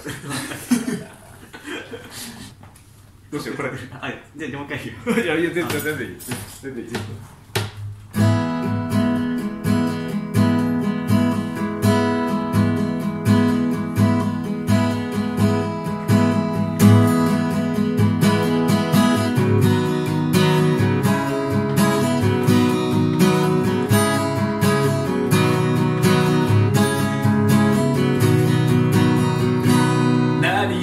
ますどうしようこれあ、じゃあもう一回言ういやいや全然いい全然いい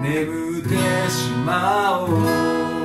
眠ってしまおう